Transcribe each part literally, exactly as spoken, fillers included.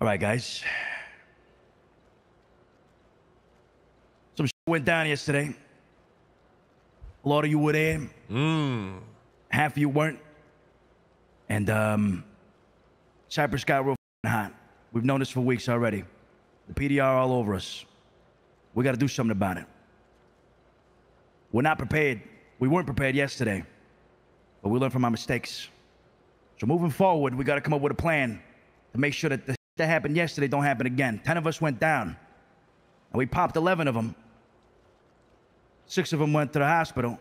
All right, guys. Some shit went down yesterday. A lot of you were there. Mm. Half of you weren't. And um, Cypress got real hot. We've known this for weeks already. The P D R all over us. We got to do something about it. We're not prepared. We weren't prepared yesterday. But we learned from our mistakes. So moving forward, we got to come up with a plan to make sure that the that happened yesterday don't happen again. Ten of us went down. And we popped eleven of them. Six of them went to the hospital.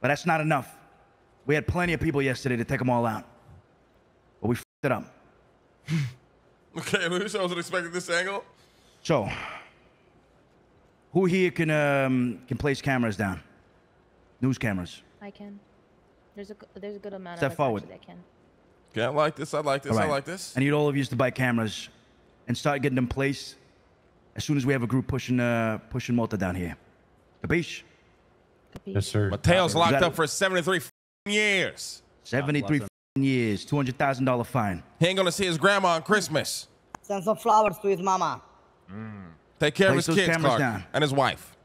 But that's not enough. We had plenty of people yesterday to take them all out. But we f***ed it up. Okay, maybe I wasn't expecting this angle. So, who here can um, can place cameras down? News cameras. I can. There's a there's a good amount Step of us forward. That can. Okay, I like this. I like this. Right. I like this. I need all of you to buy cameras and start getting them placed as soon as we have a group pushing uh, pushing Malta down here. Capiche? Capiche. Yes, sir. Mateo's locked up for seventy-three years. seventy-three years. two hundred thousand dollar fine. He ain't gonna see his grandma on Christmas. Send some flowers to his mama. Mm. Take care place of his kids, Clark, down. And his wife.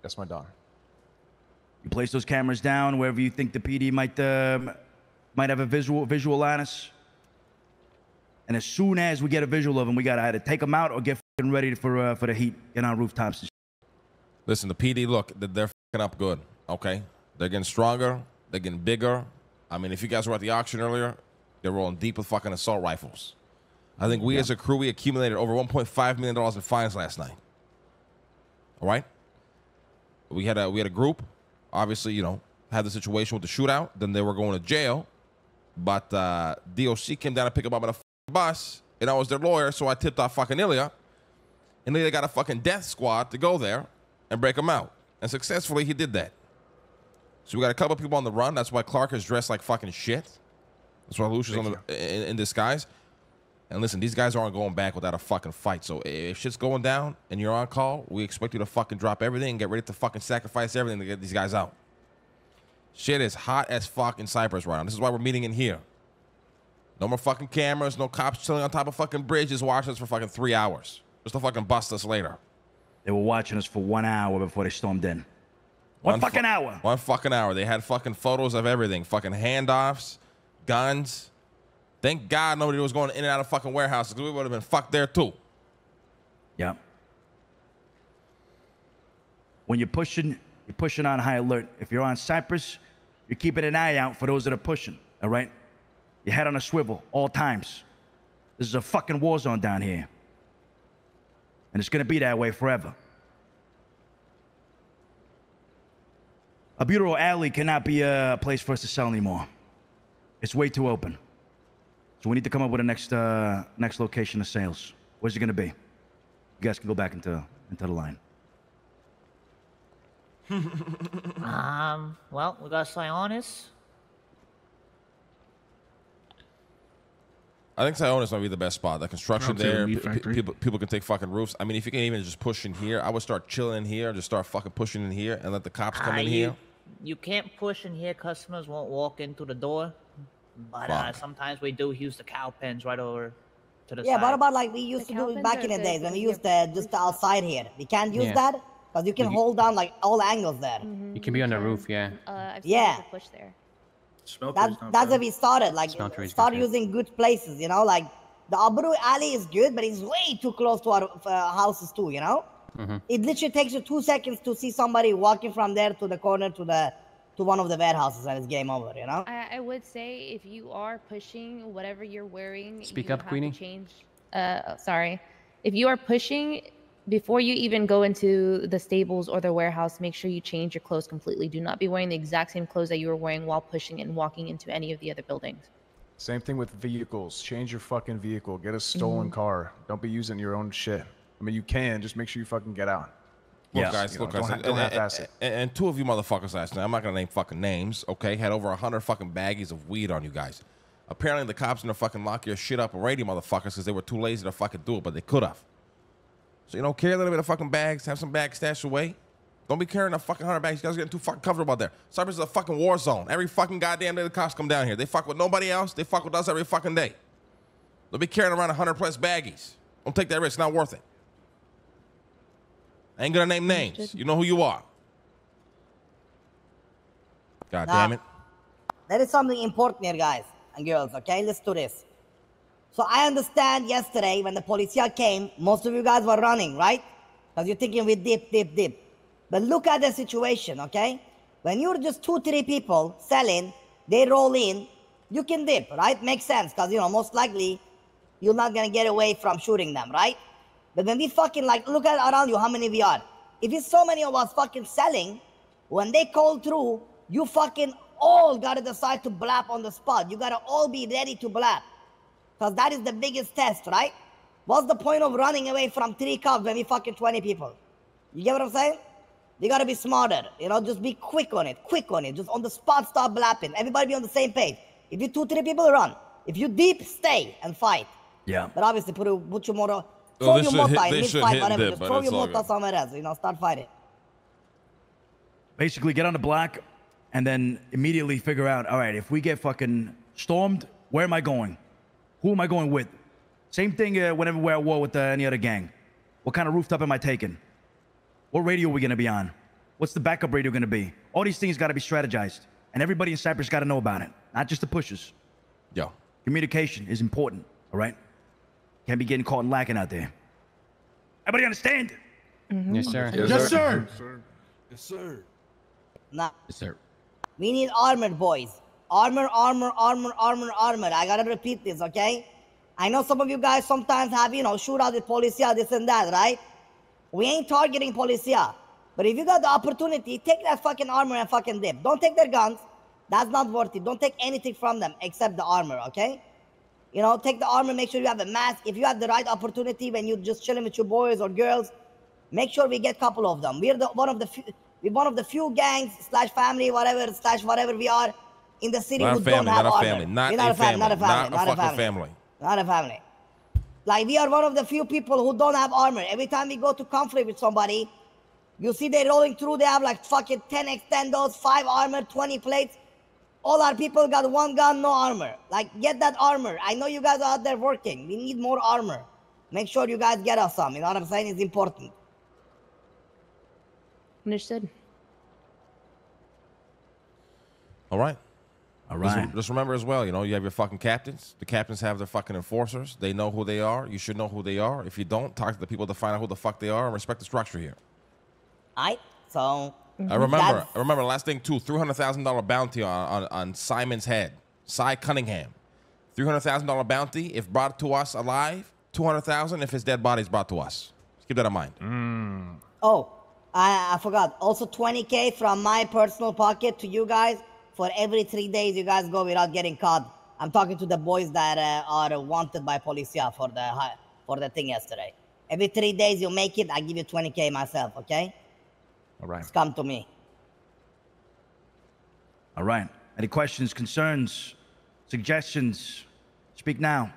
That's my daughter. You place those cameras down wherever you think the P D might... Uh, Might have a visual visual on us. And as soon as we get a visual of them, we got to either take them out or get f***ing ready for uh, for the heat in our rooftops. And listen, the P D, look, they're f***ing up good, okay? They're getting stronger. They're getting bigger. I mean, if you guys were at the auction earlier, they're rolling deep with fucking assault rifles. I think we yeah. as a crew, we accumulated over one point five million dollars in fines last night. All right? We had a, we had a group, obviously, you know, had the situation with the shootout. Then they were going to jail. But uh, D O C came down to pick him up on a fucking bus, and I was their lawyer, so I tipped off fucking Ilya. And Ilya got a fucking death squad to go there and break him out. And successfully, he did that. So we got a couple people on the run. That's why Clark is dressed like fucking shit. That's why Lucius is on the, in, in disguise. And listen, these guys aren't going back without a fucking fight. So if shit's going down and you're on call, we expect you to fucking drop everything and get ready to fucking sacrifice everything to get these guys out. Shit is hot as fuck in Cypress right now. This is why we're meeting in here. No more fucking cameras, no cops chilling on top of fucking bridges watching us for fucking three hours. Just to fucking bust us later. They were watching us for one hour before they stormed in. One, one fucking fu hour. One fucking hour. They had fucking photos of everything. Fucking handoffs, guns. Thank God nobody was going in and out of fucking warehouses because we would have been fucked there too. Yeah. When you're pushing, you're pushing on high alert. If you're on Cypress, you're keeping an eye out for those that are pushing, all right? Your head on a swivel, all times. This is a fucking war zone down here. And it's gonna be that way forever. A beautiful alley cannot be a place for us to sell anymore. It's way too open. So we need to come up with a next, uh, next location of sales. Where's it gonna be? You guys can go back into, into the line. um, well, we got Sionis. I think Sionis might be the best spot. The construction there, people people can take fucking roofs. I mean, if you can even just push in here, I would start chilling in here, just start fucking pushing in here and let the cops come uh, in you, here. You can't push in here. Customers won't walk into the door. But uh, sometimes we do use the cow pens right over to the yeah, side. Yeah, what about like we used the to do back in the days when we used the, just the outside here? We can't use yeah. that? Because you can you, hold down like all angles there. Mm-hmm. You can be on the roof, yeah. Uh, I've yeah. Push there. That, that's where we started. Like, start using good places, you know. Like, the Abru alley is good, but it's way too close to our uh, houses too, you know. Mm-hmm. It literally takes you two seconds to see somebody walking from there to the corner to the to one of the warehouses, and it's game over, you know. I, I would say if you are pushing, whatever you're wearing, speak you up, have Queenie. To change. Uh, sorry, if you are pushing. Before you even go into the stables or the warehouse, make sure you change your clothes completely. Do not be wearing the exact same clothes that you were wearing while pushing and walking into any of the other buildings. Same thing with vehicles. Change your fucking vehicle. Get a stolen mm-hmm. car. Don't be using your own shit. I mean, you can. Just make sure you fucking get out. Look, yes. guys, you look, know, guys. Don't, don't and, have and, and, and two of you motherfuckers last night. I'm not going to name fucking names, okay? Had over one hundred fucking baggies of weed on you guys. Apparently, the cops in the fucking lock your shit up already, motherfuckers, because they were too lazy to fucking do it, but they could have. So you don't care a little bit of fucking bags, have some bags stashed away. Don't be carrying a fucking hundred bags. You guys are getting too fucking comfortable out there. Cypress is a fucking war zone. Every fucking goddamn day the cops come down here. They fuck with nobody else. They fuck with us every fucking day. They'll be carrying around one hundred plus baggies. Don't take that risk. Not worth it. I ain't going to name names. You know who you are. God now, damn it. There is something important here, guys and girls, okay? Let's do this. So I understand yesterday when the policia came, most of you guys were running, right? Because you're thinking we dip, dip, dip. But look at the situation, okay? When you're just two, three people selling, they roll in, you can dip, right? Makes sense, because, you know, most likely you're not going to get away from shooting them, right? But when we fucking, like, look at around you how many we are. If it's so many of us fucking selling, when they call through, you fucking all got to decide to blap on the spot. You got to all be ready to blap. Because that is the biggest test, right? What's the point of running away from three cops when we fucking twenty people? You get what I'm saying? You got to be smarter. You know, just be quick on it. Quick on it. Just on the spot, start blapping. Everybody be on the same page. If you two, three people, run. If you deep, stay and fight. Yeah. But obviously, put, put your motor... Throw oh, your mota in mid-fight, whatever. Dip, just throw your mota somewhere else. You know, start fighting. Basically, get on the black and then immediately figure out, all right, if we get fucking stormed, where am I going? Who am I going with? Same thing uh, whenever we're at war with uh, any other gang. What kind of rooftop am I taking? What radio are we going to be on? What's the backup radio going to be? All these things got to be strategized. And everybody in Cypress got to know about it. Not just the pushers. Yeah. Communication is important, all right? Can't be getting caught and lacking out there. Everybody understand? Mm-hmm. Yes, sir. Yes, yes, sir. Sir. Yes, sir. Nah. Yes, sir. We need armor, boys. Armor, armor, armor, armor, armor. I gotta repeat this, okay? I know some of you guys sometimes have, you know, shoot out with policia, this and that, right? We ain't targeting policia. But if you got the opportunity, take that fucking armor and fucking dip. Don't take their guns. That's not worth it. Don't take anything from them except the armor, okay? You know, take the armor, make sure you have a mask. If you have the right opportunity when you're just chilling with your boys or girls, make sure we get a couple of them. We're the, one of the few, we're one of the few gangs, slash family, whatever, slash whatever we are in the city who don't have armor. Not a family, not a family, not a fucking family. Not a family. Like, we are one of the few people who don't have armor. Every time we go to conflict with somebody, you see they're rolling through, they have like fucking ten extendos, five armor, twenty plates. All our people got one gun, no armor. Like, get that armor. I know you guys are out there working. We need more armor. Make sure you guys get us some. You know what I'm saying? It's important. Understood. All right. All right. Just, just remember as well, you know, you have your fucking captains. The captains have their fucking enforcers. They know who they are. You should know who they are. If you don't, talk to the people to find out who the fuck they are and respect the structure here. All right. So... I remember, I remember last thing too, three hundred thousand dollar bounty on, on, on Simon's head. Cy Cunningham. three hundred thousand dollar bounty if brought to us alive, two hundred thousand dollars if his dead body is brought to us. Just keep that in mind. Mm. Oh, I, I forgot. Also twenty K from my personal pocket to you guys for every three days you guys go without getting caught. I'm talking to the boys that uh, are wanted by policia for the, for the thing yesterday. Every three days you make it, I give you twenty K myself, okay? All right. It's come to me. All right. Any questions, concerns, suggestions? Speak now.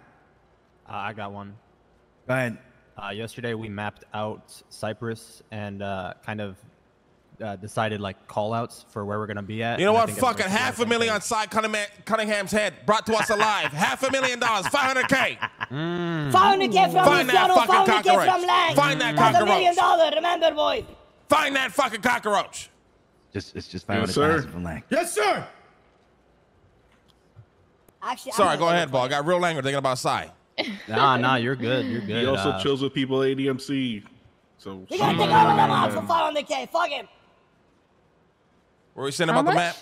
Uh, I got one. Go ahead. Uh, yesterday we mapped out Cypress and uh, kind of uh, decided like call-outs for where we're going to be at. You know and what? Fucking half a million on Cy Cunningham's head brought to us alive. half a million dollars. five hundred K. Mm. five hundred K from Find that fucking five hundred K cockroach. From Lang. Find that cockroach. one million dollars. Remember, boys. Find that fucking cockroach. Just, it's just five hundred yes, from Lang. Yes, sir. Actually, sorry, go ahead, Ball. I got real language thinking about Cy. Nah, nah, you're good. You're good. He also uh, chills with people at A D M C. So we gotta take all of them out for five hundred K. Fuck him. Where we sent him out the map?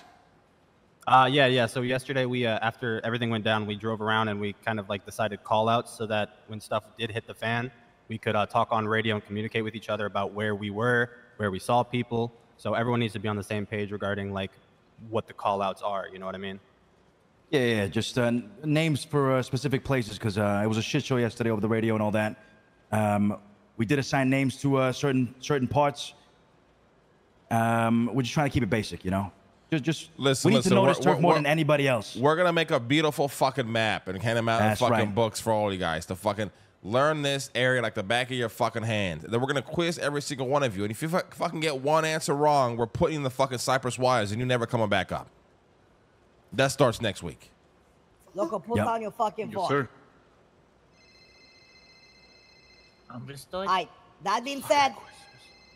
Uh, yeah, yeah. So yesterday, we uh, after everything went down, we drove around and we kind of like decided call outs so that when stuff did hit the fan, we could uh, talk on radio and communicate with each other about where we were. Where we saw people, so everyone needs to be on the same page regarding like what the call-outs are. You know what I mean? Yeah, yeah. Just uh, names for uh, specific places, because uh, it was a shit show yesterday over the radio and all that. Um, we did assign names to uh, certain certain parts. Um, we're just trying to keep it basic, you know. Just, just listen. We need listen, to know this turf more than anybody else. We're gonna make a beautiful fucking map and hand them out in fucking right. books for all you guys to fucking. Learn this area like the back of your fucking hand. Then we're going to quiz every single one of you. And if you fucking get one answer wrong, we're putting the fucking Cypress wires and you're never coming back up. That starts next week. Loco, put yep. down your fucking phone. Yes, sir. Understood. Alright, that being said,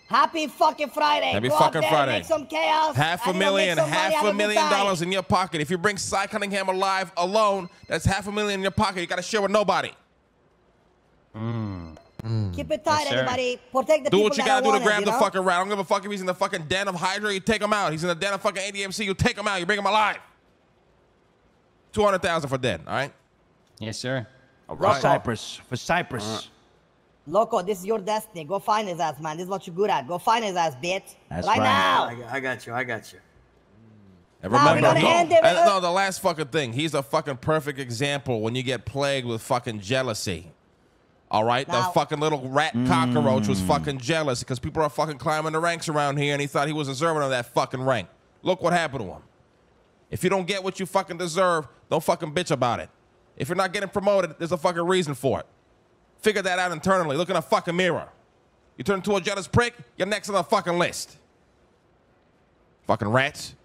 happy fucking Friday. Happy Go fucking Friday. Make some chaos. Half a million, half a million dollars in your pocket. If you bring Cy Cunningham alive alone, that's half a million in your pocket. You got to share with nobody. Mm. Mm. Keep it tight, yes, everybody. Protect the do people what you got to do to grab it, the know? Fucking rat. I don't give a fuck if he's in the fucking den of Hydra. You take him out. He's in the den of fucking A D M C. You take him out. You bring him alive. two hundred thousand for dead, all right? Yes, sir. All right. For Cypress. For Cypress. Right. Loco, this is your destiny. Go find his ass, man. This is what you're good at. Go find his ass, bitch. That's right, right now. I, I got you. I got you. And remember, no, no, uh, no, the last fucking thing. He's a fucking perfect example when you get plagued with fucking jealousy. All right? Now, the fucking little rat cockroach mm. was fucking jealous because people are fucking climbing the ranks around here, and he thought he was deserving of that fucking rank. Look what happened to him. If you don't get what you fucking deserve, don't fucking bitch about it. If you're not getting promoted, there's a fucking reason for it. Figure that out internally. Look in a fucking mirror. You turn into a jealous prick, you're next on the fucking list. Fucking rats.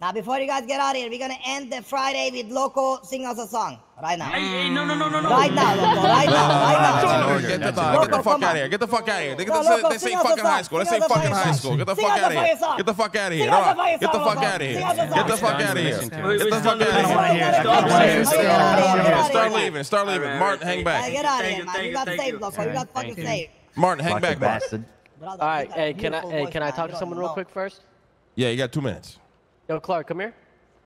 Now, before you guys get out of here, we're going to end the Friday with Loco singing us a song. Right now. Hey, hey, no, no, no, no, no. Right now, Loco. Right now. Right now. No, get the, Loco, get the fuck out of here. Get the fuck out of here. They, no, Loco, this, this ain't fucking high school. This ain't fucking high school. Get the fuck out of here. Get the fuck out of here. Get the fuck out of here. Get the fuck out of here. Get the fuck out of here. Start leaving. Start leaving. Martin, hang back. Get out of here, man. You got saved, Loco. You got fucking saved. Martin, hang back, Martin. All right. Hey, can I talk to someone real quick first? Yeah, you got two minutes. Yo, Clark, come here.